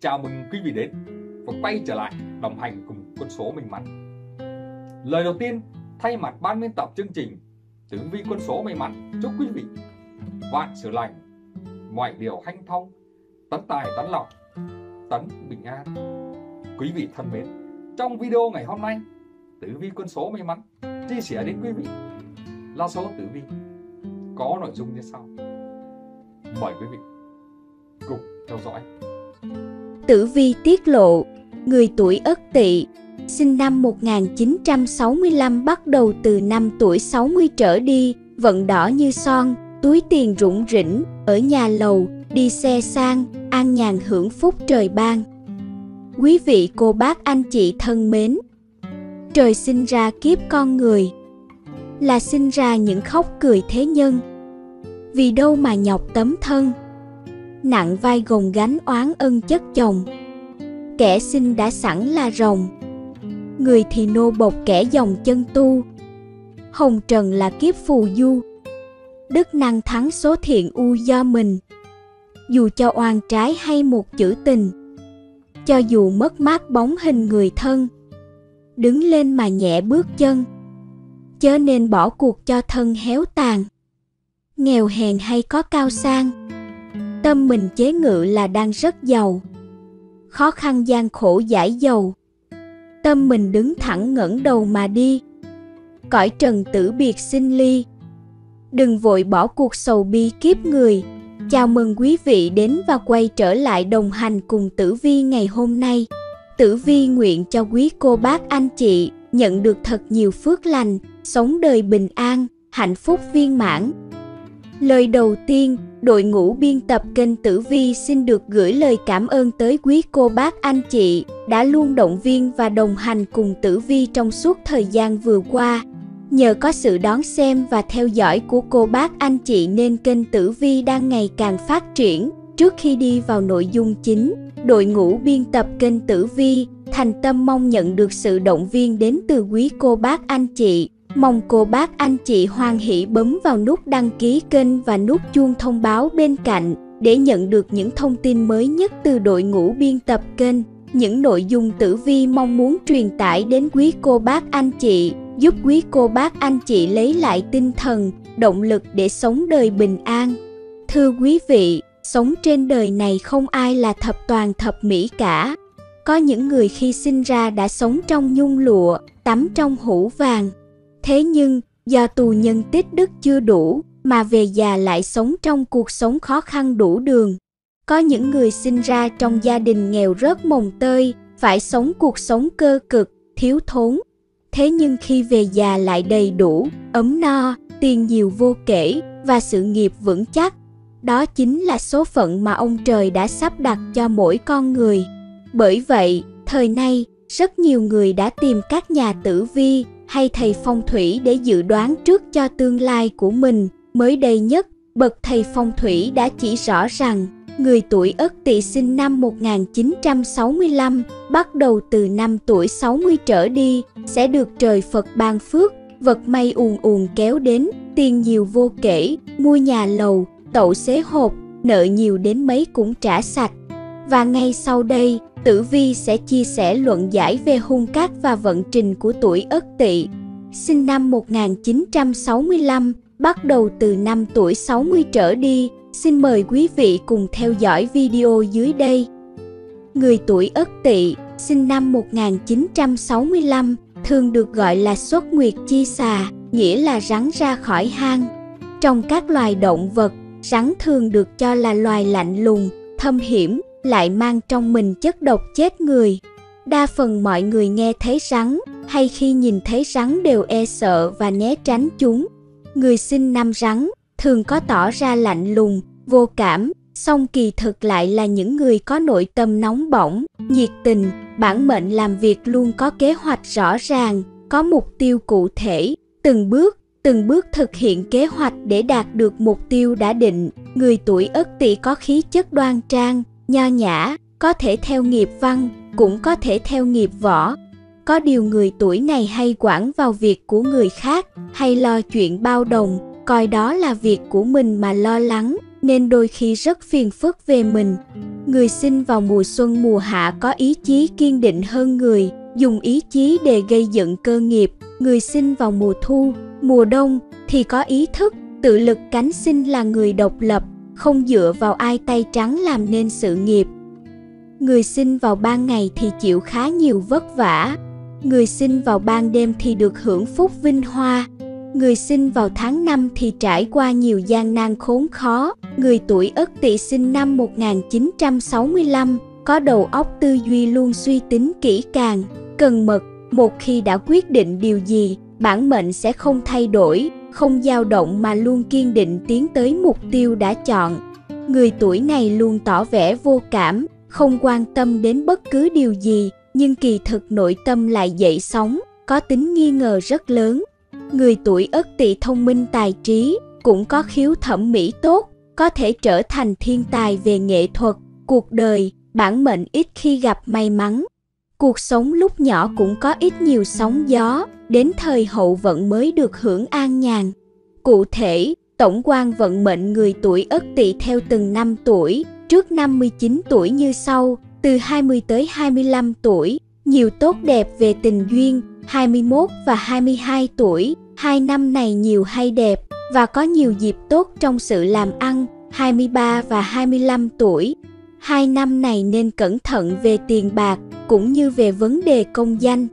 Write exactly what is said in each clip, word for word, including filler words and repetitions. Chào mừng quý vị đến và quay trở lại đồng hành cùng Quân Số May Mắn. Lời đầu tiên, thay mặt ban biên tập chương trình, Tử Vi Quân Số May Mắn chúc quý vị vạn sự lành, mọi điều hanh thông, tấn tài tấn lộc, tấn bình an. Quý vị thân mến, trong video ngày hôm nay, Tử Vi Quân Số May Mắn chia sẻ đến quý vị là số tử vi có nội dung như sau. Mời quý vị cùng theo dõi. Tử vi tiết lộ, người tuổi Ất Tỵ, sinh năm một nghìn chín trăm sáu mươi lăm, bắt đầu từ năm tuổi sáu mươi trở đi, vận đỏ như son, túi tiền rủng rỉnh, ở nhà lầu, đi xe sang, an nhàn hưởng phúc trời ban. Quý vị cô bác anh chị thân mến, trời sinh ra kiếp con người, là sinh ra những khóc cười thế nhân. Vì đâu mà nhọc tấm thân, nặng vai gồng gánh oán ân chất chồng. Kẻ sinh đã sẵn là rồng, người thì nô bộc kẻ dòng chân tu. Hồng trần là kiếp phù du, đức năng thắng số thiện u do mình. Dù cho oan trái hay một chữ tình, cho dù mất mát bóng hình người thân, đứng lên mà nhẹ bước chân, chớ nên bỏ cuộc cho thân héo tàn. Nghèo hèn hay có cao sang, tâm mình chế ngự là đang rất giàu. Khó khăn gian khổ giải dầu, tâm mình đứng thẳng ngẩng đầu mà đi. Cõi trần tử biệt sinh ly, đừng vội bỏ cuộc sầu bi kiếp người. Chào mừng quý vị đến và quay trở lại đồng hành cùng Tử Vi ngày hôm nay. Tử Vi nguyện cho quý cô bác anh chị nhận được thật nhiều phước lành, sống đời bình an, hạnh phúc viên mãn. Lời đầu tiên, đội ngũ biên tập kênh Tử Vi xin được gửi lời cảm ơn tới quý cô bác anh chị đã luôn động viên và đồng hành cùng Tử Vi trong suốt thời gian vừa qua. Nhờ có sự đón xem và theo dõi của cô bác anh chị nên kênh Tử Vi đang ngày càng phát triển. Trước khi đi vào nội dung chính, đội ngũ biên tập kênh Tử Vi thành tâm mong nhận được sự động viên đến từ quý cô bác anh chị. Mong cô bác anh chị hoan hỷ bấm vào nút đăng ký kênh và nút chuông thông báo bên cạnh để nhận được những thông tin mới nhất từ đội ngũ biên tập kênh. Những nội dung Tử Vi mong muốn truyền tải đến quý cô bác anh chị giúp quý cô bác anh chị lấy lại tinh thần, động lực để sống đời bình an. Thưa quý vị, sống trên đời này không ai là thập toàn thập mỹ cả. Có những người khi sinh ra đã sống trong nhung lụa, tắm trong hũ vàng. Thế nhưng, do tù nhân tích đức chưa đủ, mà về già lại sống trong cuộc sống khó khăn đủ đường. Có những người sinh ra trong gia đình nghèo rớt mồng tơi, phải sống cuộc sống cơ cực, thiếu thốn. Thế nhưng khi về già lại đầy đủ, ấm no, tiền nhiều vô kể và sự nghiệp vững chắc. Đó chính là số phận mà ông trời đã sắp đặt cho mỗi con người. Bởi vậy, thời nay, rất nhiều người đã tìm các nhà tử vi hay thầy phong thủy để dự đoán trước cho tương lai của mình. Mới đây nhất, bậc thầy phong thủy đã chỉ rõ rằng người tuổi Ất Tỵ sinh năm một nghìn chín trăm sáu mươi lăm, bắt đầu từ năm tuổi sáu mươi trở đi, sẽ được trời Phật ban phước, vật may ùn ùn kéo đến, tiền nhiều vô kể, mua nhà lầu, tậu xế hộp, nợ nhiều đến mấy cũng trả sạch. Và ngay sau đây, Tử Vi sẽ chia sẻ luận giải về hung cát và vận trình của tuổi Ất Tỵ, sinh năm một nghìn chín trăm sáu mươi lăm, bắt đầu từ năm tuổi sáu mươi trở đi. Xin mời quý vị cùng theo dõi video dưới đây. Người tuổi Ất Tỵ, sinh năm một nghìn chín trăm sáu mươi lăm, thường được gọi là xuất nguyệt chi xà, nghĩa là rắn ra khỏi hang. Trong các loài động vật, rắn thường được cho là loài lạnh lùng, thâm hiểm, lại mang trong mình chất độc chết người. Đa phần mọi người nghe thấy rắn hay khi nhìn thấy rắn đều e sợ và né tránh chúng. Người sinh năm rắn thường có tỏ ra lạnh lùng, vô cảm, song kỳ thực lại là những người có nội tâm nóng bỏng, nhiệt tình, bản mệnh làm việc luôn có kế hoạch rõ ràng, có mục tiêu cụ thể, từng bước, từng bước thực hiện kế hoạch để đạt được mục tiêu đã định. Người tuổi Ất Tỵ có khí chất đoan trang, nho nhã, có thể theo nghiệp văn, cũng có thể theo nghiệp võ. Có điều người tuổi này hay quản vào việc của người khác, hay lo chuyện bao đồng, coi đó là việc của mình mà lo lắng, nên đôi khi rất phiền phức về mình. Người sinh vào mùa xuân mùa hạ có ý chí kiên định hơn người, dùng ý chí để gây dựng cơ nghiệp. Người sinh vào mùa thu, mùa đông thì có ý thức, tự lực cánh sinh, là người độc lập, không dựa vào ai tay trắng làm nên sự nghiệp. Người sinh vào ban ngày thì chịu khá nhiều vất vả. Người sinh vào ban đêm thì được hưởng phúc vinh hoa. Người sinh vào tháng năm thì trải qua nhiều gian nan khốn khó. Người tuổi Ất Tỵ sinh năm một nghìn chín trăm sáu mươi lăm, có đầu óc tư duy luôn suy tính kỹ càng, cần mật. Một khi đã quyết định điều gì, bản mệnh sẽ không thay đổi, không dao động mà luôn kiên định tiến tới mục tiêu đã chọn. Người tuổi này luôn tỏ vẻ vô cảm, không quan tâm đến bất cứ điều gì, nhưng kỳ thực nội tâm lại dậy sóng, có tính nghi ngờ rất lớn. Người tuổi Ất Tỵ thông minh tài trí, cũng có khiếu thẩm mỹ tốt, có thể trở thành thiên tài về nghệ thuật. Cuộc đời, bản mệnh ít khi gặp may mắn. Cuộc sống lúc nhỏ cũng có ít nhiều sóng gió, đến thời hậu vận mới được hưởng an nhàn. Cụ thể, tổng quan vận mệnh người tuổi Ất Tỵ theo từng năm tuổi, trước năm mươi chín tuổi như sau: từ hai mươi tới hai mươi lăm tuổi, nhiều tốt đẹp về tình duyên. hai mươi mốt và hai mươi hai tuổi, hai năm này nhiều hay đẹp và có nhiều dịp tốt trong sự làm ăn. hai mươi ba và hai mươi lăm tuổi, hai năm này nên cẩn thận về tiền bạc cũng như về vấn đề công danh.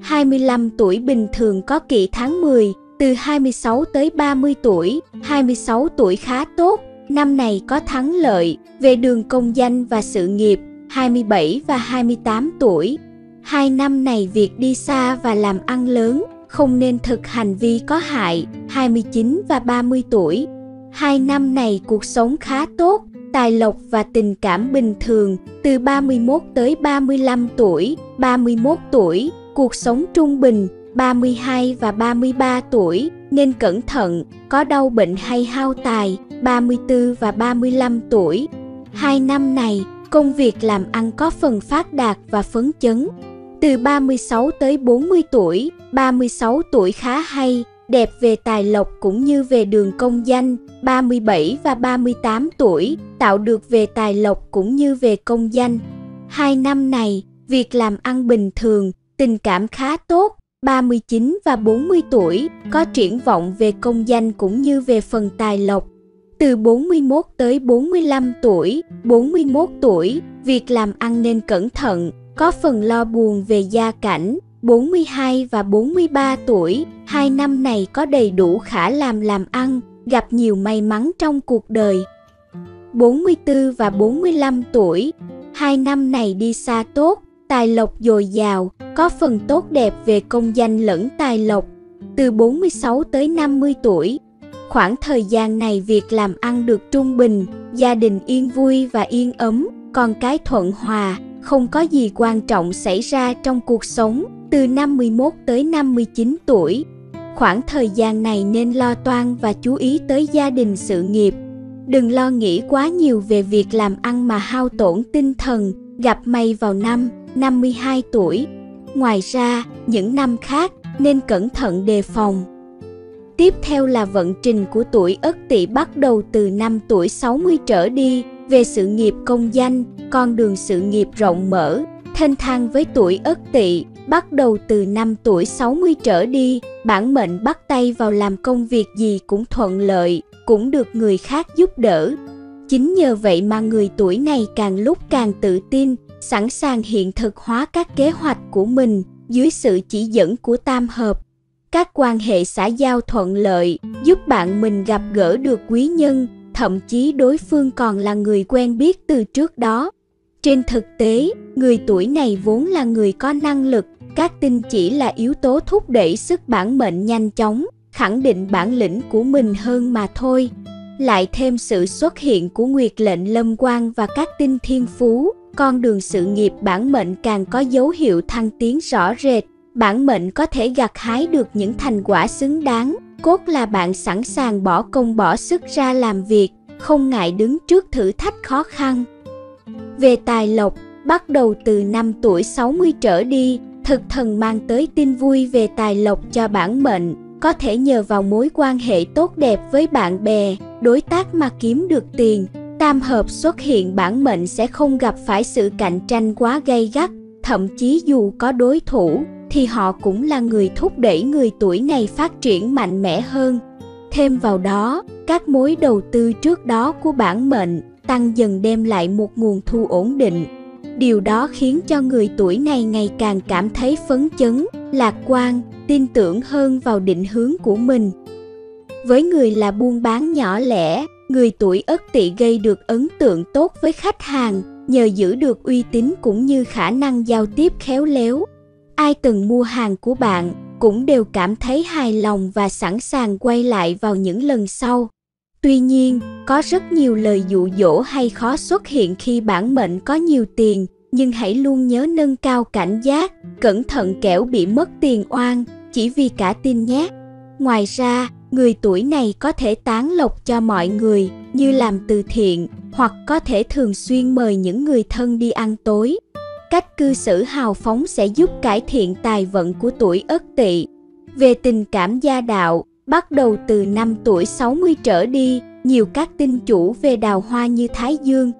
hai mươi lăm tuổi bình thường có kỵ tháng mười, từ hai mươi sáu tới ba mươi tuổi, hai mươi sáu tuổi khá tốt, năm này có thắng lợi về đường công danh và sự nghiệp. hai mươi bảy và hai mươi tám tuổi, hai năm này việc đi xa và làm ăn lớn, không nên thực hành vi có hại. hai mươi chín và ba mươi tuổi, hai năm này cuộc sống khá tốt, tài lộc và tình cảm bình thường. Từ ba mươi mốt tới ba mươi lăm tuổi, ba mươi mốt tuổi, cuộc sống trung bình. ba mươi hai và ba mươi ba tuổi, nên cẩn thận, có đau bệnh hay hao tài. ba mươi tư và ba mươi lăm tuổi, hai năm này, công việc làm ăn có phần phát đạt và phấn chấn. Từ ba mươi sáu tới bốn mươi tuổi, ba mươi sáu tuổi khá hay, đẹp về tài lộc cũng như về đường công danh. ba mươi bảy và ba mươi tám tuổi, tạo được về tài lộc cũng như về công danh. Hai năm này, việc làm ăn bình thường, tình cảm khá tốt. ba mươi chín và bốn mươi tuổi, có triển vọng về công danh cũng như về phần tài lộc. Từ bốn mươi mốt tới bốn mươi lăm tuổi, bốn mươi mốt tuổi, việc làm ăn nên cẩn thận, có phần lo buồn về gia cảnh. bốn mươi hai và bốn mươi ba tuổi, hai năm này có đầy đủ khả làm làm ăn, gặp nhiều may mắn trong cuộc đời. bốn mươi tư và bốn mươi lăm tuổi, hai năm này đi xa tốt, tài lộc dồi dào, có phần tốt đẹp về công danh lẫn tài lộc. Từ bốn mươi sáu tới năm mươi tuổi, khoảng thời gian này việc làm ăn được trung bình, gia đình yên vui và yên ấm, con cái thuận hòa, không có gì quan trọng xảy ra trong cuộc sống. Từ năm mươi mốt tới năm mươi chín tuổi, khoảng thời gian này nên lo toan và chú ý tới gia đình sự nghiệp. Đừng lo nghĩ quá nhiều về việc làm ăn mà hao tổn tinh thần, gặp may vào năm năm mươi hai tuổi. Ngoài ra, những năm khác nên cẩn thận đề phòng. Tiếp theo là vận trình của tuổi Ất Tỵ bắt đầu từ năm tuổi sáu mươi trở đi, về sự nghiệp công danh, con đường sự nghiệp rộng mở, thênh thang với tuổi Ất Tỵ. Bắt đầu từ năm tuổi sáu mươi trở đi, bản mệnh bắt tay vào làm công việc gì cũng thuận lợi, cũng được người khác giúp đỡ. Chính nhờ vậy mà người tuổi này càng lúc càng tự tin, sẵn sàng hiện thực hóa các kế hoạch của mình dưới sự chỉ dẫn của tam hợp. Các quan hệ xã giao thuận lợi, giúp bạn mình gặp gỡ được quý nhân, thậm chí đối phương còn là người quen biết từ trước đó. Trên thực tế, người tuổi này vốn là người có năng lực, các tinh chỉ là yếu tố thúc đẩy sức bản mệnh nhanh chóng, khẳng định bản lĩnh của mình hơn mà thôi. Lại thêm sự xuất hiện của nguyệt lệnh lâm quan và các tinh thiên phú, con đường sự nghiệp bản mệnh càng có dấu hiệu thăng tiến rõ rệt. Bản mệnh có thể gặt hái được những thành quả xứng đáng, cốt là bạn sẵn sàng bỏ công bỏ sức ra làm việc, không ngại đứng trước thử thách khó khăn. Về tài lộc, bắt đầu từ năm tuổi sáu mươi trở đi, thực thần mang tới tin vui về tài lộc cho bản mệnh, có thể nhờ vào mối quan hệ tốt đẹp với bạn bè, đối tác mà kiếm được tiền, tam hợp xuất hiện bản mệnh sẽ không gặp phải sự cạnh tranh quá gay gắt, thậm chí dù có đối thủ thì họ cũng là người thúc đẩy người tuổi này phát triển mạnh mẽ hơn. Thêm vào đó, các mối đầu tư trước đó của bản mệnh tăng dần đem lại một nguồn thu ổn định. Điều đó khiến cho người tuổi này ngày càng cảm thấy phấn chấn, lạc quan, tin tưởng hơn vào định hướng của mình. Với người là buôn bán nhỏ lẻ, người tuổi Ất Tỵ gây được ấn tượng tốt với khách hàng nhờ giữ được uy tín cũng như khả năng giao tiếp khéo léo. Ai từng mua hàng của bạn cũng đều cảm thấy hài lòng và sẵn sàng quay lại vào những lần sau. Tuy nhiên, có rất nhiều lời dụ dỗ hay khó xuất hiện khi bản mệnh có nhiều tiền, nhưng hãy luôn nhớ nâng cao cảnh giác, cẩn thận kẻo bị mất tiền oan, chỉ vì cả tin nhé. Ngoài ra, người tuổi này có thể tán lộc cho mọi người, như làm từ thiện, hoặc có thể thường xuyên mời những người thân đi ăn tối. Cách cư xử hào phóng sẽ giúp cải thiện tài vận của tuổi Ất Tỵ. Về tình cảm gia đạo, bắt đầu từ năm tuổi sáu mươi trở đi, nhiều các tinh chủ về đào hoa như Thái Dương,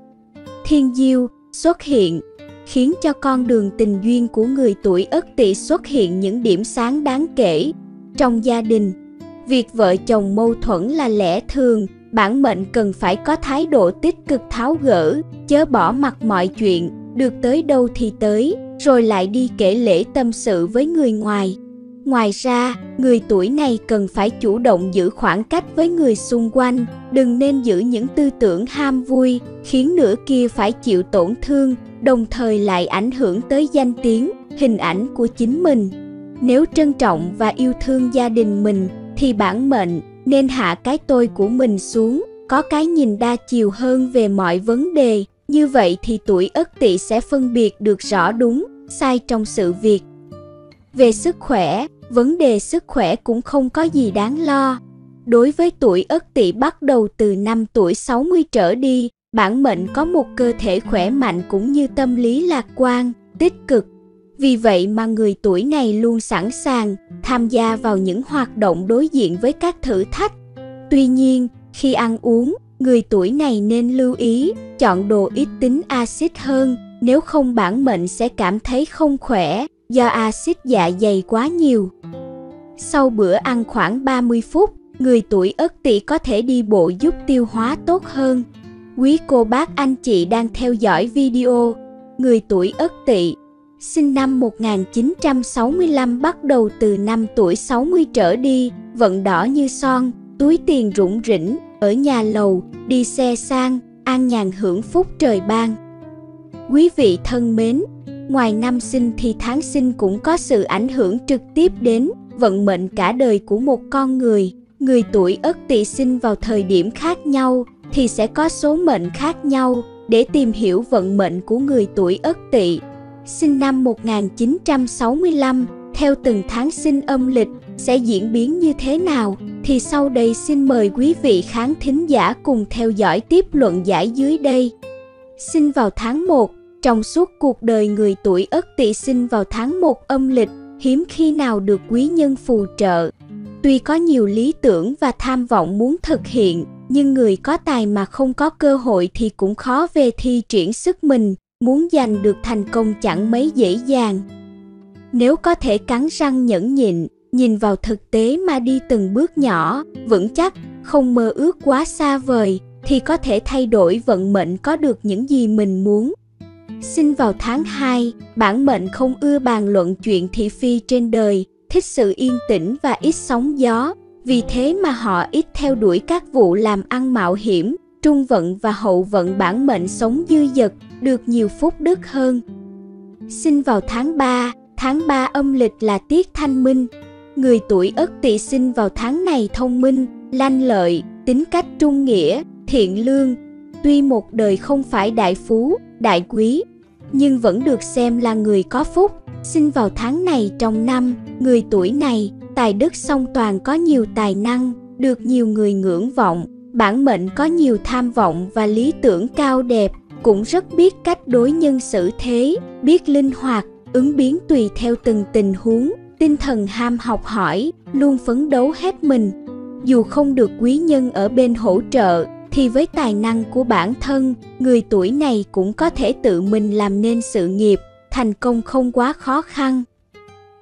Thiên Diêu xuất hiện, khiến cho con đường tình duyên của người tuổi Ất Tỵ xuất hiện những điểm sáng đáng kể. Trong gia đình, việc vợ chồng mâu thuẫn là lẽ thường, bản mệnh cần phải có thái độ tích cực tháo gỡ, chớ bỏ mặc mọi chuyện, được tới đâu thì tới, rồi lại đi kể lể tâm sự với người ngoài. Ngoài ra, người tuổi này cần phải chủ động giữ khoảng cách với người xung quanh, đừng nên giữ những tư tưởng ham vui, khiến nửa kia phải chịu tổn thương, đồng thời lại ảnh hưởng tới danh tiếng, hình ảnh của chính mình. Nếu trân trọng và yêu thương gia đình mình, thì bản mệnh nên hạ cái tôi của mình xuống, có cái nhìn đa chiều hơn về mọi vấn đề, như vậy thì tuổi Ất Tỵ sẽ phân biệt được rõ đúng, sai trong sự việc. Về sức khỏe, vấn đề sức khỏe cũng không có gì đáng lo. Đối với tuổi Ất Tỵ bắt đầu từ năm tuổi sáu mươi trở đi, bản mệnh có một cơ thể khỏe mạnh cũng như tâm lý lạc quan, tích cực. Vì vậy mà người tuổi này luôn sẵn sàng tham gia vào những hoạt động đối diện với các thử thách. Tuy nhiên, khi ăn uống, người tuổi này nên lưu ý, chọn đồ ít tính axit hơn, nếu không bản mệnh sẽ cảm thấy không khỏe, do axit dạ dày quá nhiều. Sau bữa ăn khoảng ba mươi phút, người tuổi Ất Tỵ có thể đi bộ giúp tiêu hóa tốt hơn. Quý cô bác anh chị đang theo dõi video, người tuổi Ất Tỵ sinh năm một nghìn chín trăm sáu mươi lăm bắt đầu từ năm tuổi sáu mươi trở đi, vận đỏ như son, túi tiền rủng rỉnh, ở nhà lầu, đi xe sang, an nhàn hưởng phúc trời ban. Quý vị thân mến, ngoài năm sinh thì tháng sinh cũng có sự ảnh hưởng trực tiếp đến vận mệnh cả đời của một con người. Người tuổi Ất Tỵ sinh vào thời điểm khác nhau thì sẽ có số mệnh khác nhau. Để tìm hiểu vận mệnh của người tuổi Ất Tỵ sinh năm một nghìn chín trăm sáu mươi lăm theo từng tháng sinh âm lịch sẽ diễn biến như thế nào, thì sau đây xin mời quý vị khán thính giả cùng theo dõi tiếp luận giải dưới đây. Sinh vào tháng một. Trong suốt cuộc đời, người tuổi Ất Tỵ sinh vào tháng một âm lịch hiếm khi nào được quý nhân phù trợ. Tuy có nhiều lý tưởng và tham vọng muốn thực hiện, nhưng người có tài mà không có cơ hội thì cũng khó về thi triển sức mình, muốn giành được thành công chẳng mấy dễ dàng. Nếu có thể cắn răng nhẫn nhịn, nhìn vào thực tế mà đi từng bước nhỏ, vững chắc, không mơ ước quá xa vời, thì có thể thay đổi vận mệnh có được những gì mình muốn. Sinh vào tháng hai, bản mệnh không ưa bàn luận chuyện thị phi trên đời, thích sự yên tĩnh và ít sóng gió, vì thế mà họ ít theo đuổi các vụ làm ăn mạo hiểm. Trung vận và hậu vận bản mệnh sống dư dật, được nhiều phúc đức hơn. Sinh vào tháng ba, tháng ba âm lịch là tiết thanh minh. Người tuổi Ất Tỵ sinh vào tháng này thông minh, lanh lợi, tính cách trung nghĩa, thiện lương. Tuy một đời không phải đại phú, đại quý, nhưng vẫn được xem là người có phúc. Sinh vào tháng này trong năm, người tuổi này tài đức song toàn, có nhiều tài năng, được nhiều người ngưỡng vọng. Bản mệnh có nhiều tham vọng và lý tưởng cao đẹp, cũng rất biết cách đối nhân xử thế, biết linh hoạt, ứng biến tùy theo từng tình huống, tinh thần ham học hỏi, luôn phấn đấu hết mình. Dù không được quý nhân ở bên hỗ trợ, thì với tài năng của bản thân, người tuổi này cũng có thể tự mình làm nên sự nghiệp, thành công không quá khó khăn.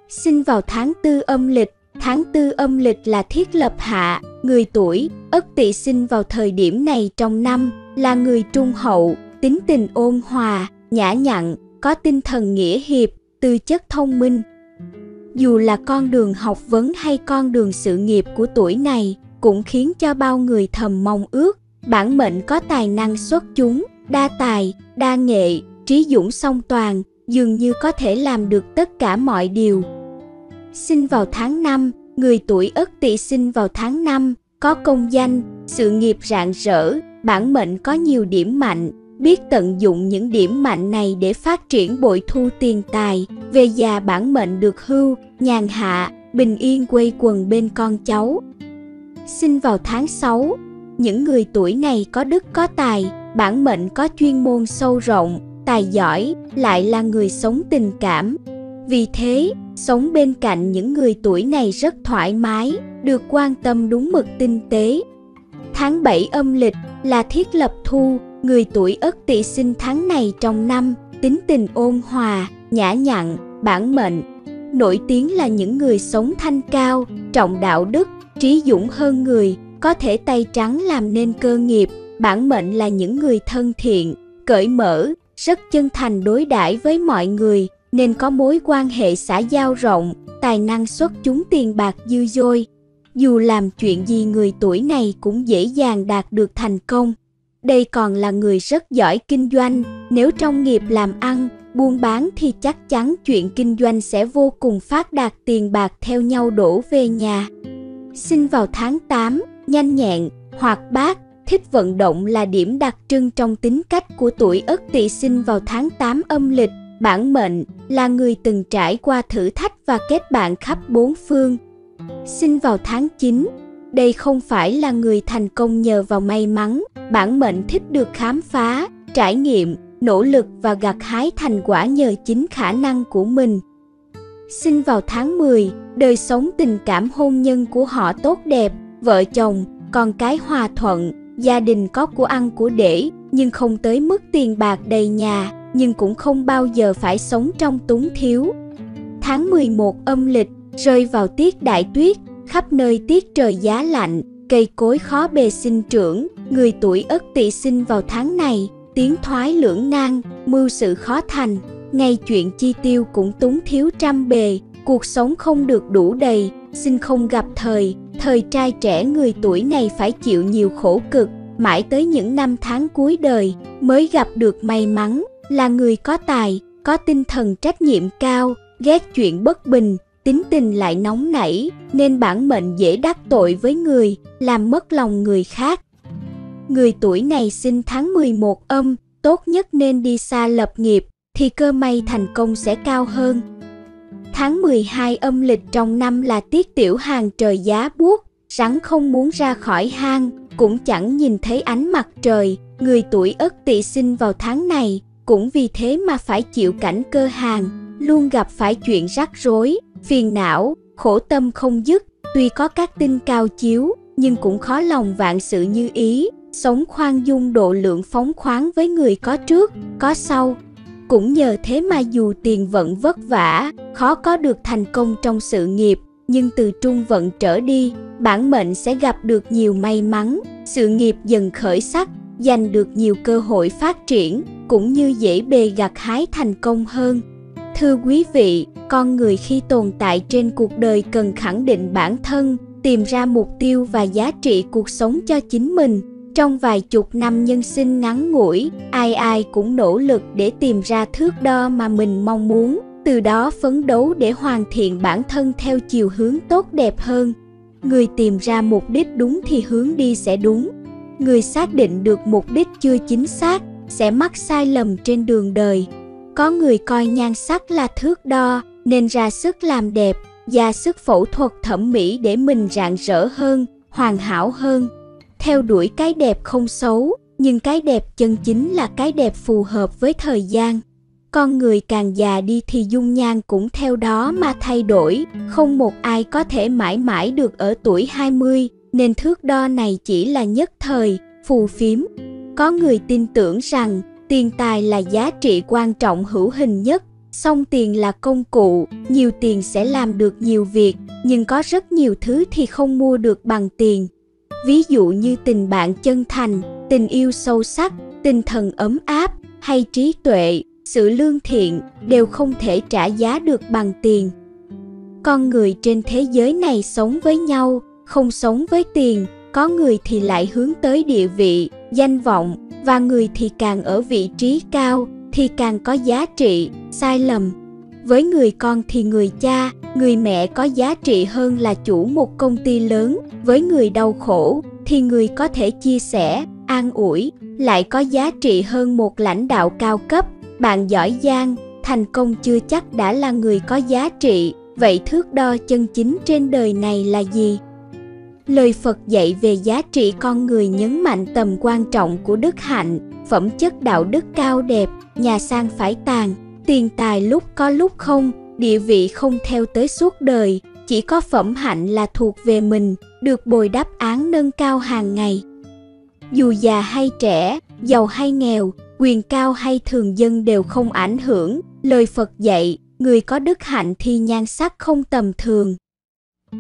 Sinh vào tháng tư âm lịch. Tháng tư âm lịch là thiết lập hạ, người tuổi Ất Tỵ sinh vào thời điểm này trong năm, là người trung hậu, tính tình ôn hòa, nhã nhặn, có tinh thần nghĩa hiệp, tư chất thông minh. Dù là con đường học vấn hay con đường sự nghiệp của tuổi này, cũng khiến cho bao người thầm mong ước, bản mệnh có tài năng xuất chúng, đa tài, đa nghệ, trí dũng song toàn, dường như có thể làm được tất cả mọi điều. Sinh vào tháng năm, người tuổi Ất Tỵ sinh vào tháng năm, có công danh, sự nghiệp rạng rỡ, bản mệnh có nhiều điểm mạnh, biết tận dụng những điểm mạnh này để phát triển bội thu tiền tài, về già bản mệnh được hưu, nhàn hạ, bình yên quây quần bên con cháu. Sinh vào tháng sáu, những người tuổi này có đức có tài, bản mệnh có chuyên môn sâu rộng, tài giỏi, lại là người sống tình cảm. Vì thế, sống bên cạnh những người tuổi này rất thoải mái, được quan tâm đúng mực tinh tế. Tháng bảy âm lịch là thiết lập thu, người tuổi Ất Tỵ sinh tháng này trong năm, tính tình ôn hòa, nhã nhặn, bản mệnh. Nổi tiếng là những người sống thanh cao, trọng đạo đức, trí dũng hơn người, có thể tay trắng làm nên cơ nghiệp, bản mệnh là những người thân thiện, cởi mở, rất chân thành đối đãi với mọi người, nên có mối quan hệ xã giao rộng, tài năng xuất chúng tiền bạc dư dôi. Dù làm chuyện gì người tuổi này cũng dễ dàng đạt được thành công. Đây còn là người rất giỏi kinh doanh, nếu trong nghiệp làm ăn, buôn bán thì chắc chắn chuyện kinh doanh sẽ vô cùng phát đạt, tiền bạc theo nhau đổ về nhà. Sinh vào tháng tám, nhanh nhẹn, hoạt bát, thích vận động là điểm đặc trưng trong tính cách của tuổi Ất Tỵ sinh vào tháng tám âm lịch. Bản mệnh là người từng trải qua thử thách và kết bạn khắp bốn phương. Sinh vào tháng chín, đây không phải là người thành công nhờ vào may mắn, bản mệnh thích được khám phá, trải nghiệm, nỗ lực và gặt hái thành quả nhờ chính khả năng của mình. Sinh vào tháng mười, đời sống tình cảm hôn nhân của họ tốt đẹp, vợ chồng, con cái hòa thuận, gia đình có của ăn của để, nhưng không tới mức tiền bạc đầy nhà, nhưng cũng không bao giờ phải sống trong túng thiếu. Tháng mười một âm lịch rơi vào tiết đại tuyết, khắp nơi tiết trời giá lạnh, cây cối khó bề sinh trưởng, người tuổi Ất Tỵ sinh vào tháng này, tiến thoái lưỡng nan, mưu sự khó thành, ngay chuyện chi tiêu cũng túng thiếu trăm bề, cuộc sống không được đủ đầy, sinh không gặp thời, thời trai trẻ người tuổi này phải chịu nhiều khổ cực, mãi tới những năm tháng cuối đời mới gặp được may mắn. Là người có tài, có tinh thần trách nhiệm cao, ghét chuyện bất bình, tính tình lại nóng nảy, nên bản mệnh dễ đắc tội với người, làm mất lòng người khác. Người tuổi này sinh tháng mười một âm, tốt nhất nên đi xa lập nghiệp, thì cơ may thành công sẽ cao hơn. Tháng mười hai âm lịch trong năm là tiết tiểu hàn trời giá buốt, rắn không muốn ra khỏi hang, cũng chẳng nhìn thấy ánh mặt trời, người tuổi Ất Tỵ sinh vào tháng này. Cũng vì thế mà phải chịu cảnh cơ hàn, luôn gặp phải chuyện rắc rối, phiền não, khổ tâm không dứt, tuy có các tinh cao chiếu, nhưng cũng khó lòng vạn sự như ý, sống khoan dung độ lượng phóng khoáng với người có trước, có sau. Cũng nhờ thế mà dù tiền vận vất vả, khó có được thành công trong sự nghiệp, nhưng từ trung vận trở đi, bản mệnh sẽ gặp được nhiều may mắn, sự nghiệp dần khởi sắc, giành được nhiều cơ hội phát triển, cũng như dễ bề gặt hái thành công hơn. Thưa quý vị, con người khi tồn tại trên cuộc đời cần khẳng định bản thân, tìm ra mục tiêu và giá trị cuộc sống cho chính mình. Trong vài chục năm nhân sinh ngắn ngủi, ai ai cũng nỗ lực để tìm ra thước đo mà mình mong muốn, từ đó phấn đấu để hoàn thiện bản thân theo chiều hướng tốt đẹp hơn. Người tìm ra mục đích đúng thì hướng đi sẽ đúng. Người xác định được mục đích chưa chính xác sẽ mắc sai lầm trên đường đời. Có người coi nhan sắc là thước đo nên ra sức làm đẹp, ra sức phẫu thuật thẩm mỹ để mình rạng rỡ hơn, hoàn hảo hơn. Theo đuổi cái đẹp không xấu, nhưng cái đẹp chân chính là cái đẹp phù hợp với thời gian. Con người càng già đi thì dung nhan cũng theo đó mà thay đổi, không một ai có thể mãi mãi được ở tuổi hai mươi. nên thước đo này chỉ là nhất thời, phù phiếm. Có người tin tưởng rằng tiền tài là giá trị quan trọng hữu hình nhất, song tiền là công cụ, nhiều tiền sẽ làm được nhiều việc, nhưng có rất nhiều thứ thì không mua được bằng tiền. Ví dụ như tình bạn chân thành, tình yêu sâu sắc, tinh thần ấm áp, hay trí tuệ, sự lương thiện đều không thể trả giá được bằng tiền. Con người trên thế giới này sống với nhau, không sống với tiền, có người thì lại hướng tới địa vị, danh vọng, và người thì càng ở vị trí cao thì càng có giá trị, sai lầm. Với người con thì người cha, người mẹ có giá trị hơn là chủ một công ty lớn, với người đau khổ thì người có thể chia sẻ, an ủi, lại có giá trị hơn một lãnh đạo cao cấp, bạn giỏi giang, thành công chưa chắc đã là người có giá trị. Vậy thước đo chân chính trên đời này là gì? Lời Phật dạy về giá trị con người nhấn mạnh tầm quan trọng của đức hạnh, phẩm chất đạo đức cao đẹp, nhà sang phải tàn, tiền tài lúc có lúc không, địa vị không theo tới suốt đời, chỉ có phẩm hạnh là thuộc về mình, được bồi đáp án nâng cao hàng ngày. Dù già hay trẻ, giàu hay nghèo, quyền cao hay thường dân đều không ảnh hưởng, lời Phật dạy, người có đức hạnh thì nhan sắc không tầm thường.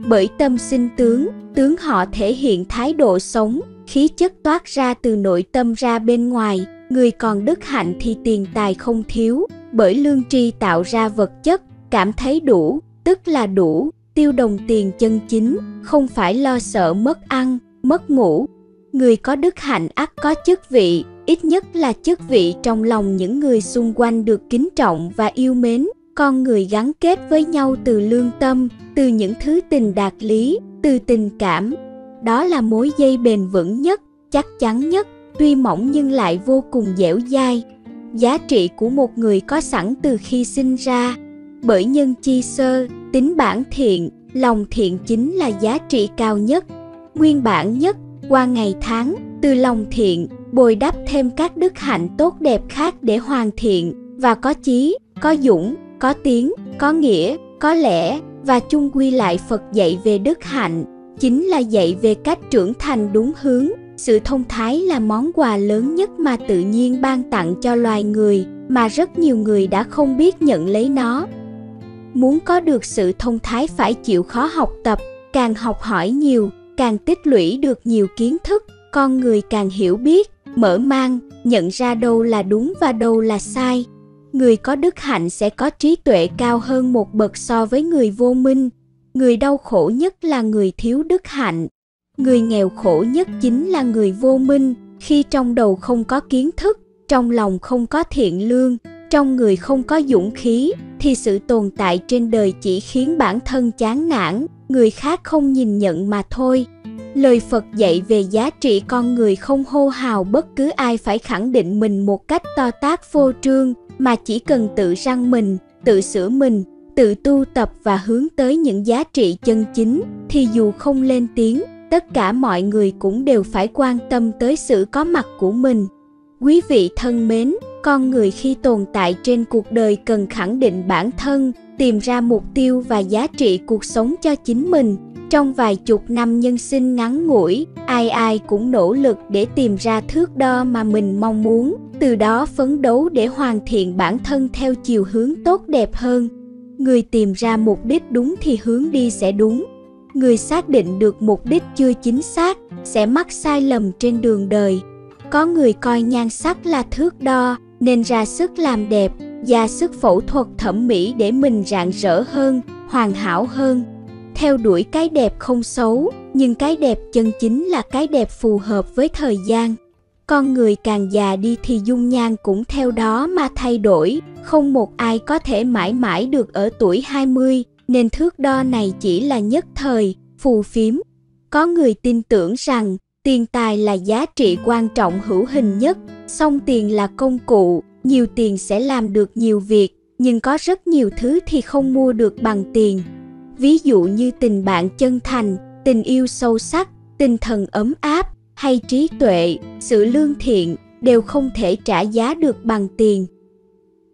Bởi tâm sinh tướng, tướng họ thể hiện thái độ sống, khí chất toát ra từ nội tâm ra bên ngoài, người còn đức hạnh thì tiền tài không thiếu, bởi lương tri tạo ra vật chất, cảm thấy đủ, tức là đủ, tiêu đồng tiền chân chính, không phải lo sợ mất ăn, mất ngủ. Người có đức hạnh ắt có chức vị, ít nhất là chức vị trong lòng những người xung quanh được kính trọng và yêu mến. Con người gắn kết với nhau từ lương tâm, từ những thứ tình đạt lý, từ tình cảm. Đó là mối dây bền vững nhất, chắc chắn nhất, tuy mỏng nhưng lại vô cùng dẻo dai. Giá trị của một người có sẵn từ khi sinh ra. Bởi nhân chi sơ, tính bản thiện, lòng thiện chính là giá trị cao nhất, nguyên bản nhất, qua ngày tháng, từ lòng thiện, bồi đắp thêm các đức hạnh tốt đẹp khác để hoàn thiện, và có chí, có dũng, có tiếng, có nghĩa, có lẽ, và chung quy lại Phật dạy về đức hạnh, chính là dạy về cách trưởng thành đúng hướng. Sự thông thái là món quà lớn nhất mà tự nhiên ban tặng cho loài người, mà rất nhiều người đã không biết nhận lấy nó. Muốn có được sự thông thái phải chịu khó học tập, càng học hỏi nhiều, càng tích lũy được nhiều kiến thức, con người càng hiểu biết, mở mang, nhận ra đâu là đúng và đâu là sai. Người có đức hạnh sẽ có trí tuệ cao hơn một bậc so với người vô minh. Người đau khổ nhất là người thiếu đức hạnh. Người nghèo khổ nhất chính là người vô minh. Khi trong đầu không có kiến thức, trong lòng không có thiện lương, trong người không có dũng khí, thì sự tồn tại trên đời chỉ khiến bản thân chán nản, người khác không nhìn nhận mà thôi. Lời Phật dạy về giá trị con người không hô hào bất cứ ai phải khẳng định mình một cách to tát vô trương, mà chỉ cần tự răn mình, tự sửa mình, tự tu tập và hướng tới những giá trị chân chính, thì dù không lên tiếng, tất cả mọi người cũng đều phải quan tâm tới sự có mặt của mình. Quý vị thân mến, con người khi tồn tại trên cuộc đời cần khẳng định bản thân, tìm ra mục tiêu và giá trị cuộc sống cho chính mình. Trong vài chục năm nhân sinh ngắn ngủi, ai ai cũng nỗ lực để tìm ra thước đo mà mình mong muốn, từ đó phấn đấu để hoàn thiện bản thân theo chiều hướng tốt đẹp hơn. Người tìm ra mục đích đúng thì hướng đi sẽ đúng. Người xác định được mục đích chưa chính xác sẽ mắc sai lầm trên đường đời. Có người coi nhan sắc là thước đo, nên ra sức làm đẹp, ra sức phẫu thuật thẩm mỹ để mình rạng rỡ hơn, hoàn hảo hơn. Theo đuổi cái đẹp không xấu, nhưng cái đẹp chân chính là cái đẹp phù hợp với thời gian. Con người càng già đi thì dung nhan cũng theo đó mà thay đổi, không một ai có thể mãi mãi được ở tuổi hai mươi, nên thước đo này chỉ là nhất thời, phù phiếm. Có người tin tưởng rằng tiền tài là giá trị quan trọng hữu hình nhất, song tiền là công cụ, nhiều tiền sẽ làm được nhiều việc, nhưng có rất nhiều thứ thì không mua được bằng tiền. Ví dụ như tình bạn chân thành, tình yêu sâu sắc, tinh thần ấm áp, hay trí tuệ, sự lương thiện đều không thể trả giá được bằng tiền.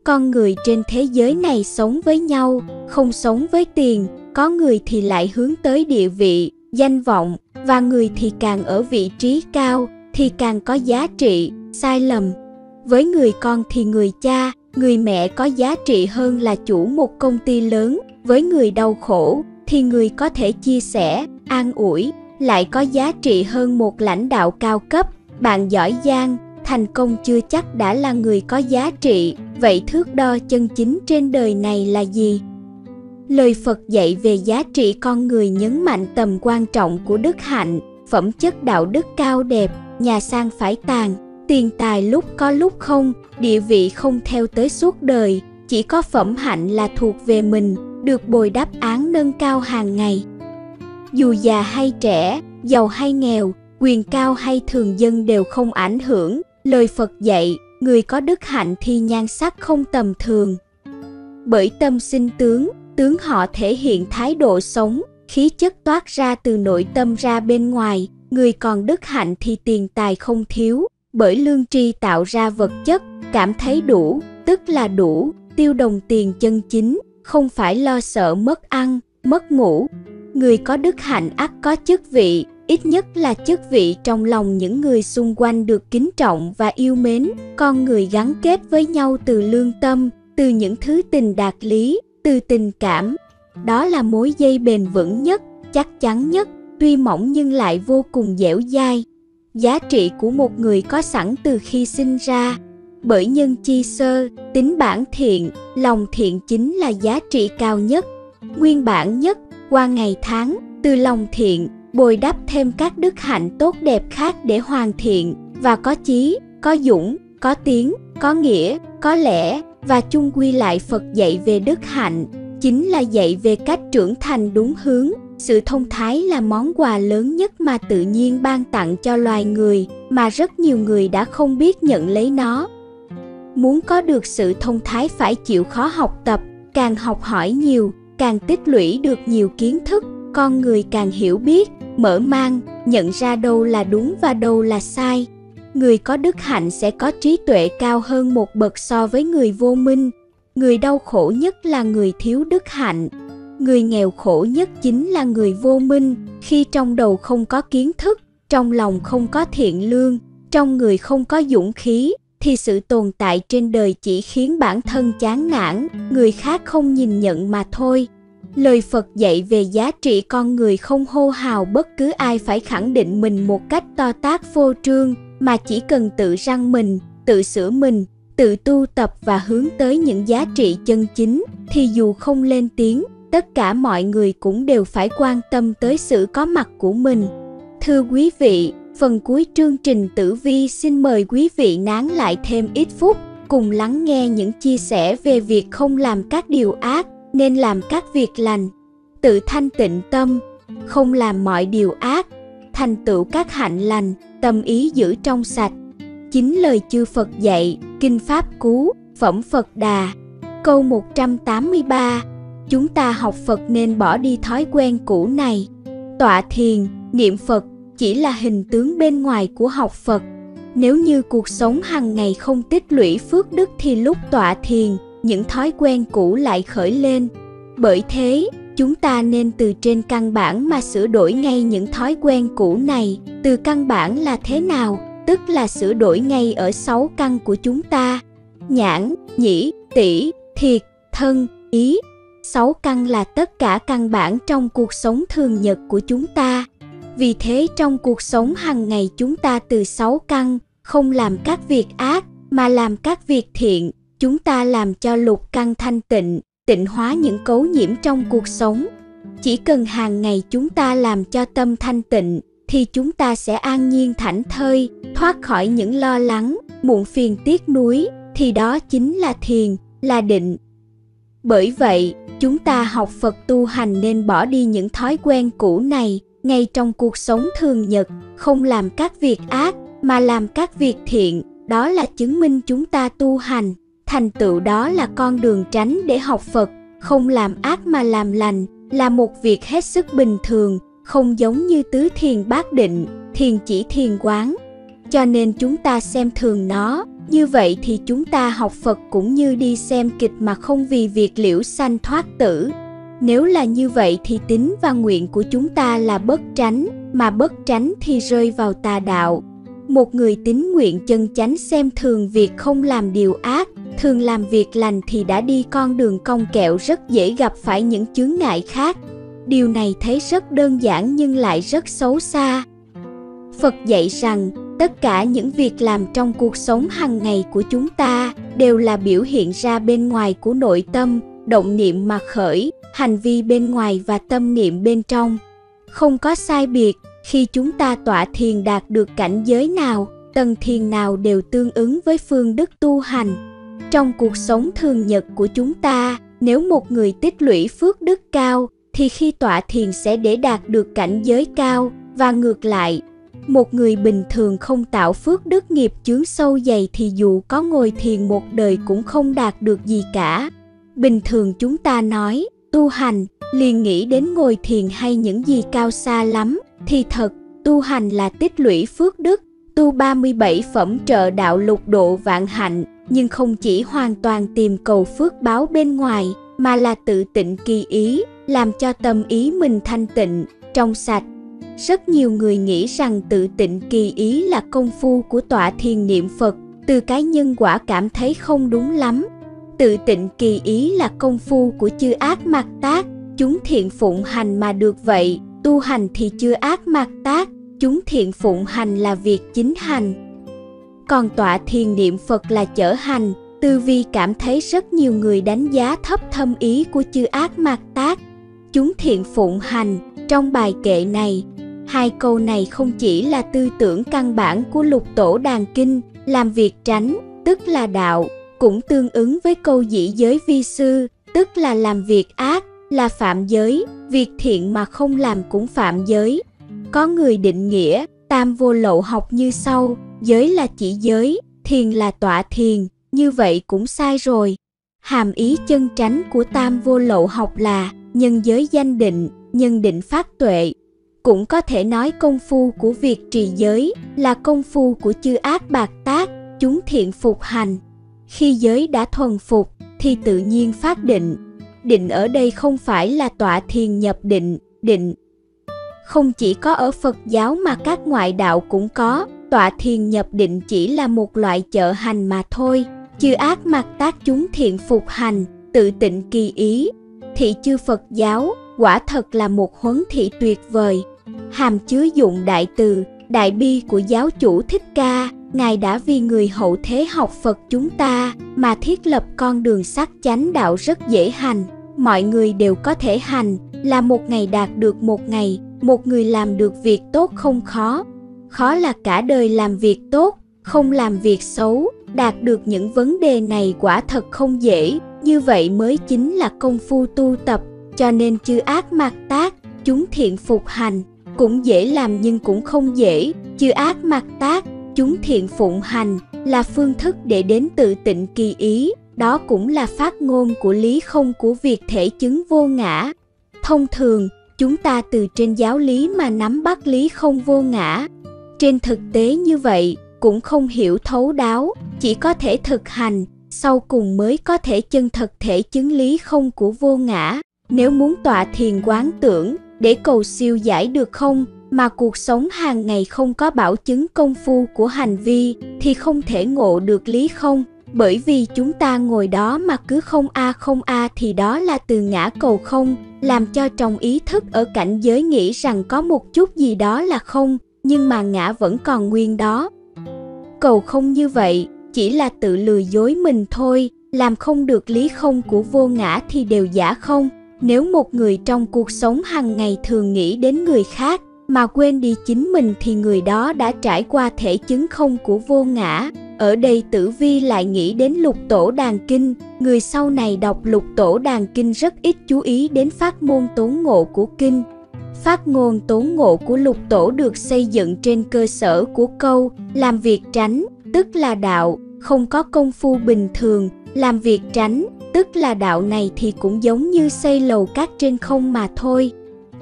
Con người trên thế giới này sống với nhau, không sống với tiền, có người thì lại hướng tới địa vị, danh vọng, và người thì càng ở vị trí cao thì càng có giá trị, sai lầm. Với người con thì người cha, người mẹ có giá trị hơn là chủ một công ty lớn. Với người đau khổ thì người có thể chia sẻ, an ủi, lại có giá trị hơn một lãnh đạo cao cấp. Bạn giỏi giang, thành công chưa chắc đã là người có giá trị. Vậy thước đo chân chính trên đời này là gì? Lời Phật dạy về giá trị con người nhấn mạnh tầm quan trọng của đức hạnh, phẩm chất đạo đức cao đẹp. Nhà sang phải tàn, tiền tài lúc có lúc không, địa vị không theo tới suốt đời. Chỉ có phẩm hạnh là thuộc về mình, được bồi đáp án nâng cao hàng ngày. Dù già hay trẻ, giàu hay nghèo, quyền cao hay thường dân đều không ảnh hưởng. Lời Phật dạy, người có đức hạnh thì nhan sắc không tầm thường. Bởi tâm sinh tướng, tướng họ thể hiện thái độ sống, khí chất toát ra từ nội tâm ra bên ngoài. Người còn đức hạnh thì tiền tài không thiếu, bởi lương tri tạo ra vật chất, cảm thấy đủ, tức là đủ, tiêu đồng tiền chân chính, không phải lo sợ mất ăn, mất ngủ. Người có đức hạnh ắt có chức vị, ít nhất là chức vị trong lòng những người xung quanh được kính trọng và yêu mến. Con người gắn kết với nhau từ lương tâm, từ những thứ tình đạt lý, từ tình cảm. Đó là mối dây bền vững nhất, chắc chắn nhất, tuy mỏng nhưng lại vô cùng dẻo dai. Giá trị của một người có sẵn từ khi sinh ra. Bởi nhân chi sơ, tính bản thiện, lòng thiện chính là giá trị cao nhất, nguyên bản nhất. Qua ngày tháng, từ lòng thiện, bồi đắp thêm các đức hạnh tốt đẹp khác để hoàn thiện, và có chí, có dũng, có tiếng, có nghĩa, có lẽ, và chung quy lại Phật dạy về đức hạnh, chính là dạy về cách trưởng thành đúng hướng. Sự thông thái là món quà lớn nhất mà tự nhiên ban tặng cho loài người, mà rất nhiều người đã không biết nhận lấy nó. Muốn có được sự thông thái phải chịu khó học tập, càng học hỏi nhiều, càng tích lũy được nhiều kiến thức, con người càng hiểu biết, mở mang, nhận ra đâu là đúng và đâu là sai. Người có đức hạnh sẽ có trí tuệ cao hơn một bậc so với người vô minh. Người đau khổ nhất là người thiếu đức hạnh. Người nghèo khổ nhất chính là người vô minh. Khi trong đầu không có kiến thức, trong lòng không có thiện lương, trong người không có dũng khí, thì sự tồn tại trên đời chỉ khiến bản thân chán nản, người khác không nhìn nhận mà thôi. Lời Phật dạy về giá trị con người không hô hào bất cứ ai phải khẳng định mình một cách to tát phô trương, mà chỉ cần tự răn mình, tự sửa mình, tự tu tập và hướng tới những giá trị chân chính, thì dù không lên tiếng, tất cả mọi người cũng đều phải quan tâm tới sự có mặt của mình. Thưa quý vị, phần cuối chương trình Tử Vi xin mời quý vị nán lại thêm ít phút, cùng lắng nghe những chia sẻ về việc không làm các điều ác, nên làm các việc lành, tự thanh tịnh tâm, không làm mọi điều ác, thành tựu các hạnh lành, tâm ý giữ trong sạch. Chính lời chư Phật dạy, Kinh Pháp Cú, Phẩm Phật Đà. Câu một trăm tám mươi ba, chúng ta học Phật nên bỏ đi thói quen cũ này. Tọa thiền, niệm Phật chỉ là hình tướng bên ngoài của học Phật. Nếu như cuộc sống hàng ngày không tích lũy phước đức thì lúc tọa thiền, những thói quen cũ lại khởi lên. Bởi thế, chúng ta nên từ trên căn bản mà sửa đổi ngay những thói quen cũ này. Từ căn bản là thế nào? Tức là sửa đổi ngay ở sáu căn của chúng ta. Nhãn, nhĩ, tỷ, thiệt, thân, ý. Sáu căn là tất cả căn bản trong cuộc sống thường nhật của chúng ta. Vì thế trong cuộc sống hàng ngày chúng ta từ sáu căn, không làm các việc ác mà làm các việc thiện. Chúng ta làm cho lục căn thanh tịnh, tịnh hóa những cấu nhiễm trong cuộc sống. Chỉ cần hàng ngày chúng ta làm cho tâm thanh tịnh, thì chúng ta sẽ an nhiên thảnh thơi, thoát khỏi những lo lắng, muộn phiền tiếc nuối, thì đó chính là thiền, là định. Bởi vậy, chúng ta học Phật tu hành nên bỏ đi những thói quen cũ này, ngay trong cuộc sống thường nhật, không làm các việc ác, mà làm các việc thiện, đó là chứng minh chúng ta tu hành. Thành tựu đó là con đường tránh để học Phật, không làm ác mà làm lành, là một việc hết sức bình thường, không giống như tứ thiền bát định, thiền chỉ thiền quán. Cho nên chúng ta xem thường nó, như vậy thì chúng ta học Phật cũng như đi xem kịch mà không vì việc liễu sanh thoát tử. Nếu là như vậy thì tín và nguyện của chúng ta là bất tránh, mà bất tránh thì rơi vào tà đạo. Một người tín nguyện chân chánh xem thường việc không làm điều ác, thường làm việc lành thì đã đi con đường cong kẹo, rất dễ gặp phải những chướng ngại khác. Điều này thấy rất đơn giản nhưng lại rất xấu xa. Phật dạy rằng, tất cả những việc làm trong cuộc sống hàng ngày của chúng ta đều là biểu hiện ra bên ngoài của nội tâm, động niệm mà khởi, hành vi bên ngoài và tâm niệm bên trong. Không có sai biệt, khi chúng ta tọa thiền đạt được cảnh giới nào, tầng thiền nào đều tương ứng với phương đức tu hành. Trong cuộc sống thường nhật của chúng ta, nếu một người tích lũy phước đức cao, thì khi tọa thiền sẽ để đạt được cảnh giới cao, và ngược lại, một người bình thường không tạo phước đức nghiệp chướng sâu dày thì dù có ngồi thiền một đời cũng không đạt được gì cả. Bình thường chúng ta nói, tu hành, liền nghĩ đến ngồi thiền hay những gì cao xa lắm, thì thật, tu hành là tích lũy phước đức, tu ba mươi bảy phẩm trợ đạo lục độ vạn hạnh, nhưng không chỉ hoàn toàn tìm cầu phước báo bên ngoài, mà là tự tịnh kỳ ý, làm cho tâm ý mình thanh tịnh, trong sạch. Rất nhiều người nghĩ rằng tự tịnh kỳ ý là công phu của tọa thiền niệm Phật, từ cái nhân quả cảm thấy không đúng lắm. Tự tịnh kỳ ý là công phu của chư ác mạt tác, chúng thiện phụng hành mà được vậy, tu hành thì chư ác mạt tác, chúng thiện phụng hành là việc chính hành. Còn tọa thiền niệm Phật là chở hành, tư vi cảm thấy rất nhiều người đánh giá thấp thâm ý của chư ác mạt tác, chúng thiện phụng hành. Trong bài kệ này, hai câu này không chỉ là tư tưởng căn bản của Lục Tổ Đàn Kinh, làm việc tránh, tức là đạo, cũng tương ứng với câu dĩ giới vi sư, tức là làm việc ác, là phạm giới, việc thiện mà không làm cũng phạm giới. Có người định nghĩa, tam vô lậu học như sau, giới là chỉ giới, thiền là tọa thiền, như vậy cũng sai rồi. Hàm ý chân chánh của tam vô lậu học là nhân giới danh định, nhân định phát tuệ. Cũng có thể nói công phu của việc trì giới là công phu của chư ác bạc tác, chúng thiện phục hành. Khi giới đã thuần phục thì tự nhiên phát định. Định ở đây không phải là tọa thiền nhập định, định không chỉ có ở Phật giáo mà các ngoại đạo cũng có. Tọa thiền nhập định chỉ là một loại chợ hành mà thôi. Chư ác mạt tác chúng thiện phục hành, tự tịnh kỳ ý, thị chư Phật giáo quả thật là một huấn thị tuyệt vời. Hàm chứa dụng đại từ, đại bi của giáo chủ Thích Ca, Ngài đã vì người hậu thế học Phật chúng ta mà thiết lập con đường sắc chánh đạo rất dễ hành. Mọi người đều có thể hành, là một ngày đạt được một ngày, một người làm được việc tốt không khó. Khó là cả đời làm việc tốt, không làm việc xấu, đạt được những vấn đề này quả thật không dễ, như vậy mới chính là công phu tu tập. Cho nên chư ác mạt tác, chúng thiện phục hành, cũng dễ làm nhưng cũng không dễ. Chư ác mạt tác, chúng thiện phụng hành là phương thức để đến tự tịnh kỳ ý, đó cũng là phát ngôn của lý không của việc thể chứng vô ngã. Thông thường, chúng ta từ trên giáo lý mà nắm bắt lý không vô ngã. Trên thực tế như vậy, cũng không hiểu thấu đáo, chỉ có thể thực hành, sau cùng mới có thể chân thật thể chứng lý không của vô ngã. Nếu muốn tọa thiền quán tưởng để cầu siêu giải được không, mà cuộc sống hàng ngày không có bảo chứng công phu của hành vi, thì không thể ngộ được lý không, bởi vì chúng ta ngồi đó mà cứ không a không a thì đó là từ ngã cầu không, làm cho trong ý thức ở cảnh giới nghĩ rằng có một chút gì đó là không, nhưng mà ngã vẫn còn nguyên đó. Cầu không như vậy chỉ là tự lừa dối mình thôi, làm không được lý không của vô ngã thì đều giả không. Nếu một người trong cuộc sống hàng ngày thường nghĩ đến người khác mà quên đi chính mình thì người đó đã trải qua thể chứng không của vô ngã. Ở đây Tử Vi lại nghĩ đến Lục Tổ Đàn Kinh. Người sau này đọc Lục Tổ Đàn Kinh rất ít chú ý đến phát ngôn tốn ngộ của Kinh. Phát ngôn tốn ngộ của Lục Tổ được xây dựng trên cơ sở của câu làm việc tránh, tức là đạo, không có công phu bình thường. Làm việc tránh, tức là đạo này thì cũng giống như xây lầu cát trên không mà thôi.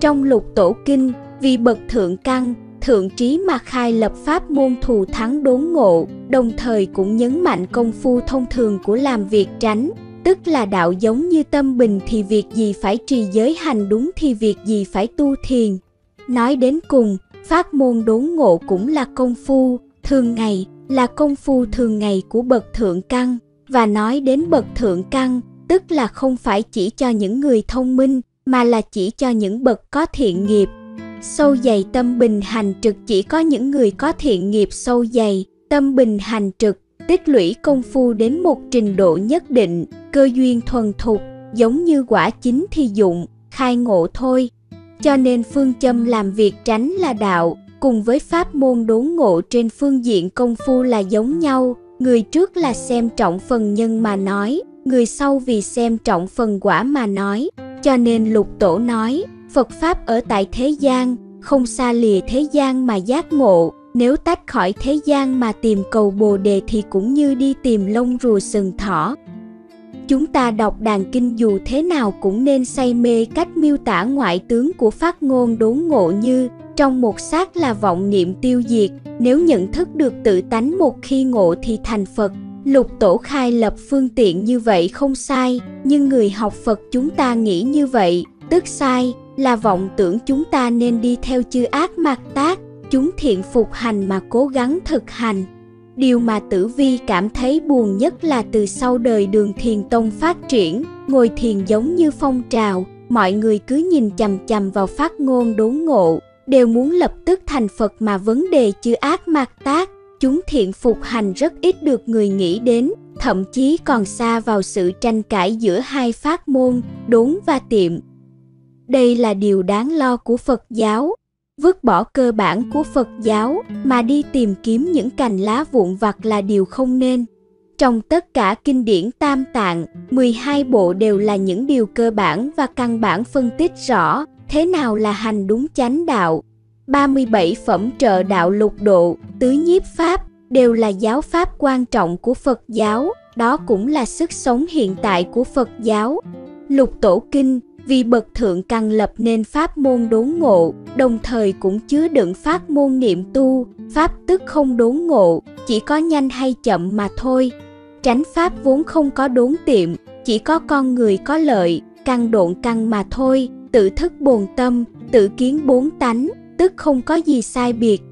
Trong Lục Tổ Kinh, vì bậc thượng căn, thượng trí mà khai lập pháp môn thù thắng đốn ngộ, đồng thời cũng nhấn mạnh công phu thông thường của làm việc tránh, tức là đạo. Giống như tâm bình thì việc gì phải trì giới, hành đúng thì việc gì phải tu thiền. Nói đến cùng, Pháp môn đốn ngộ cũng là công phu thường ngày, là công phu thường ngày của bậc thượng căn. Và nói đến bậc thượng căn, tức là không phải chỉ cho những người thông minh, mà là chỉ cho những bậc có thiện nghiệp sâu dày. Tâm bình hành trực chỉ có những người có thiện nghiệp sâu dày, tâm bình hành trực, tích lũy công phu đến một trình độ nhất định, cơ duyên thuần thục, giống như quả chín thì dụng, khai ngộ thôi. Cho nên phương châm làm việc tránh là đạo, cùng với pháp môn đốn ngộ trên phương diện công phu là giống nhau. Người trước là xem trọng phần nhân mà nói, người sau vì xem trọng phần quả mà nói. Cho nên Lục Tổ nói, Phật Pháp ở tại thế gian, không xa lìa thế gian mà giác ngộ. Nếu tách khỏi thế gian mà tìm cầu bồ đề thì cũng như đi tìm lông rùa sừng thỏ. Chúng ta đọc đàn kinh dù thế nào cũng nên say mê cách miêu tả ngoại tướng của phát ngôn đốn ngộ như: trong một sát là vọng niệm tiêu diệt, nếu nhận thức được tự tánh một khi ngộ thì thành Phật. Lục Tổ khai lập phương tiện như vậy không sai, nhưng người học Phật chúng ta nghĩ như vậy, tức sai, là vọng tưởng chúng ta nên đi theo chư ác mạt tác, chúng thiện phục hành mà cố gắng thực hành. Điều mà Tử Vi cảm thấy buồn nhất là từ sau đời Đường Thiền Tông phát triển, ngồi thiền giống như phong trào, mọi người cứ nhìn chằm chằm vào phát ngôn đốn ngộ, đều muốn lập tức thành Phật, mà vấn đề chư ác mạt tác, chúng thiện phục hành rất ít được người nghĩ đến, thậm chí còn xa vào sự tranh cãi giữa hai pháp môn, đốn và tiệm. Đây là điều đáng lo của Phật giáo. Vứt bỏ cơ bản của Phật giáo mà đi tìm kiếm những cành lá vụn vặt là điều không nên. Trong tất cả kinh điển Tam Tạng, mười hai bộ đều là những điều cơ bản và căn bản phân tích rõ thế nào là hành đúng chánh đạo. ba mươi bảy phẩm trợ đạo lục độ, tứ nhiếp pháp đều là giáo pháp quan trọng của Phật giáo, đó cũng là sức sống hiện tại của Phật giáo. Lục Tổ kinh vì bậc thượng căn lập nên pháp môn đốn ngộ, đồng thời cũng chứa đựng pháp môn niệm tu, pháp tức không đốn ngộ, chỉ có nhanh hay chậm mà thôi. Tránh pháp vốn không có đốn tiệm, chỉ có con người có lợi, căn độn căn mà thôi, tự thức bồn tâm, tự kiến bốn tánh, tức không có gì sai biệt.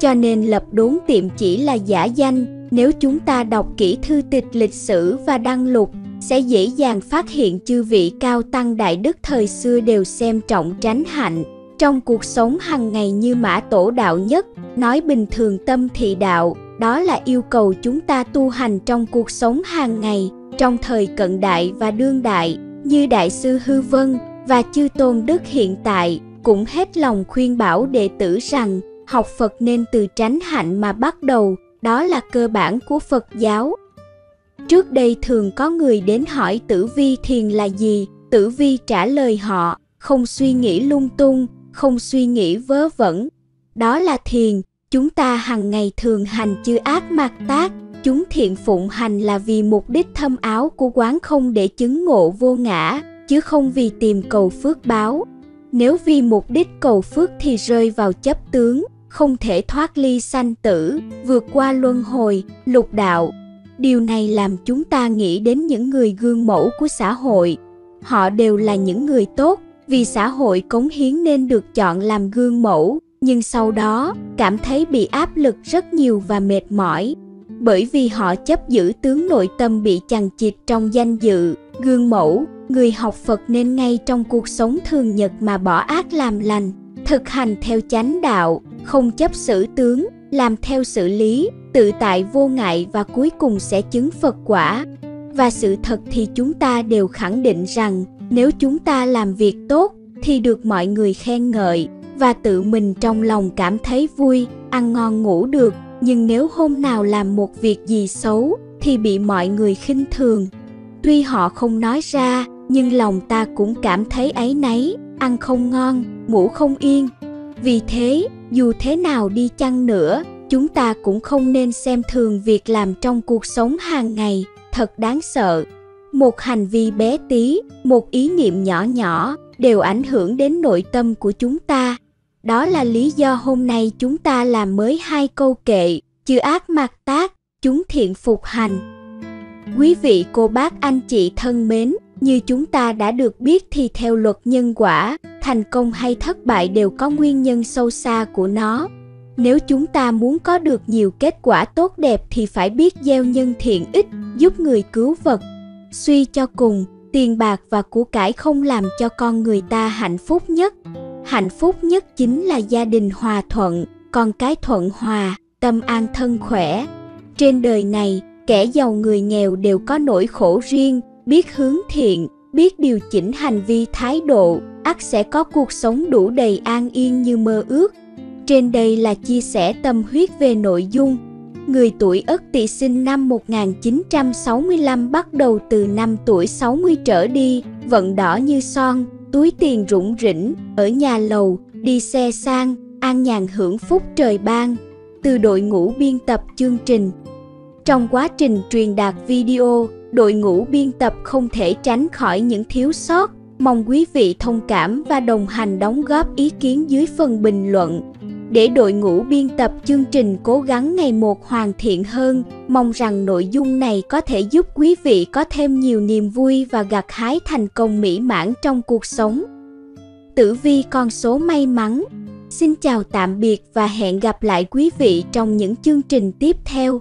Cho nên lập đốn tiệm chỉ là giả danh, nếu chúng ta đọc kỹ thư tịch lịch sử và đăng lục, sẽ dễ dàng phát hiện chư vị cao tăng đại đức thời xưa đều xem trọng tránh hạnh. Trong cuộc sống hàng ngày như Mã Tổ đạo nhất, nói bình thường tâm thị đạo, đó là yêu cầu chúng ta tu hành trong cuộc sống hàng ngày. Trong thời cận đại và đương đại, như Đại sư Hư Vân và chư tôn đức hiện tại, cũng hết lòng khuyên bảo đệ tử rằng học Phật nên từ tránh hạnh mà bắt đầu, đó là cơ bản của Phật giáo. Trước đây thường có người đến hỏi Tử Vi thiền là gì, Tử Vi trả lời họ, không suy nghĩ lung tung, không suy nghĩ vớ vẩn. Đó là thiền, chúng ta hằng ngày thường hành chư ác mạt tác, chúng thiện phụng hành là vì mục đích thâm áo của quán không để chứng ngộ vô ngã, chứ không vì tìm cầu phước báo. Nếu vì mục đích cầu phước thì rơi vào chấp tướng, không thể thoát ly sanh tử, vượt qua luân hồi, lục đạo. Điều này làm chúng ta nghĩ đến những người gương mẫu của xã hội. Họ đều là những người tốt, vì xã hội cống hiến nên được chọn làm gương mẫu, nhưng sau đó cảm thấy bị áp lực rất nhiều và mệt mỏi. Bởi vì họ chấp giữ tướng nội tâm bị chằng chịt trong danh dự, gương mẫu, người học Phật nên ngay trong cuộc sống thường nhật mà bỏ ác làm lành, thực hành theo chánh đạo, không chấp xử tướng, làm theo sự lý, tự tại vô ngại và cuối cùng sẽ chứng Phật quả. Và sự thật thì chúng ta đều khẳng định rằng nếu chúng ta làm việc tốt thì được mọi người khen ngợi và tự mình trong lòng cảm thấy vui, ăn ngon ngủ được. Nhưng nếu hôm nào làm một việc gì xấu thì bị mọi người khinh thường. Tuy họ không nói ra nhưng lòng ta cũng cảm thấy áy náy, ăn không ngon, ngủ không yên. Vì thế, dù thế nào đi chăng nữa, chúng ta cũng không nên xem thường việc làm trong cuộc sống hàng ngày, thật đáng sợ. Một hành vi bé tí, một ý niệm nhỏ nhỏ đều ảnh hưởng đến nội tâm của chúng ta. Đó là lý do hôm nay chúng ta làm mới hai câu kệ, chư ác mạt tác, chúng thiện phục hành. Quý vị cô bác anh chị thân mến, như chúng ta đã được biết thì theo luật nhân quả, Thành công hay thất bại đều có nguyên nhân sâu xa của nó. Nếu chúng ta muốn có được nhiều kết quả tốt đẹp thì phải biết gieo nhân thiện ích, giúp người cứu vật. Suy cho cùng, tiền bạc và của cải không làm cho con người ta hạnh phúc nhất. Hạnh phúc nhất chính là gia đình hòa thuận, con cái thuận hòa, tâm an thân khỏe. Trên đời này, kẻ giàu người nghèo đều có nỗi khổ riêng, biết hướng thiện, biết điều chỉnh hành vi thái độ, ắt sẽ có cuộc sống đủ đầy an yên như mơ ước. Trên đây là chia sẻ tâm huyết về nội dung. Người tuổi Ất Tỵ sinh năm một nghìn chín trăm sáu mươi lăm bắt đầu từ năm tuổi sáu mươi trở đi, vận đỏ như son, túi tiền rủng rỉnh, ở nhà lầu, đi xe sang, an nhàn hưởng phúc trời ban. Từ đội ngũ biên tập chương trình. Trong quá trình truyền đạt video, đội ngũ biên tập không thể tránh khỏi những thiếu sót. Mong quý vị thông cảm và đồng hành đóng góp ý kiến dưới phần bình luận. Để đội ngũ biên tập chương trình cố gắng ngày một hoàn thiện hơn, mong rằng nội dung này có thể giúp quý vị có thêm nhiều niềm vui và gặt hái thành công mỹ mãn trong cuộc sống. Tử vi con số may mắn. Xin chào tạm biệt và hẹn gặp lại quý vị trong những chương trình tiếp theo.